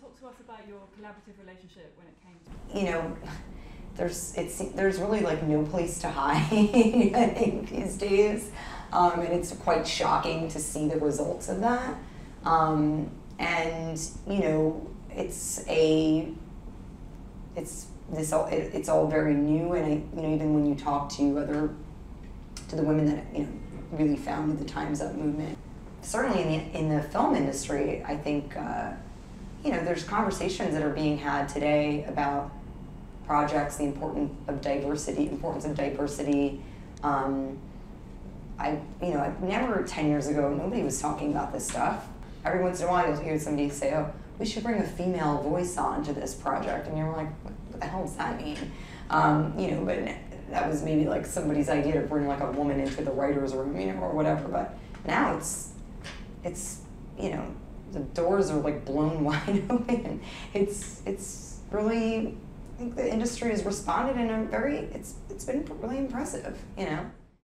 Talk to us about your collaborative relationship when it came to there's really like no place to hide I think these days, and it's quite shocking to see the results of that. And it's all very new, and even when you talk to the women that really founded the Time's Up movement. Certainly in the film industry, I think there's conversations that are being had today about projects, the importance of diversity. I've never 10 years ago nobody was talking about this stuff. Every once in a while, you'll hear somebody say, "Oh, we should bring a female voice on to this project," and you're like, "What the hell does that mean?" But that was maybe like somebody's idea to bring like a woman into the writers' room, or whatever. But now it's the doors are like blown wide open. It's really, I think the industry has responded in a very, it's been really impressive.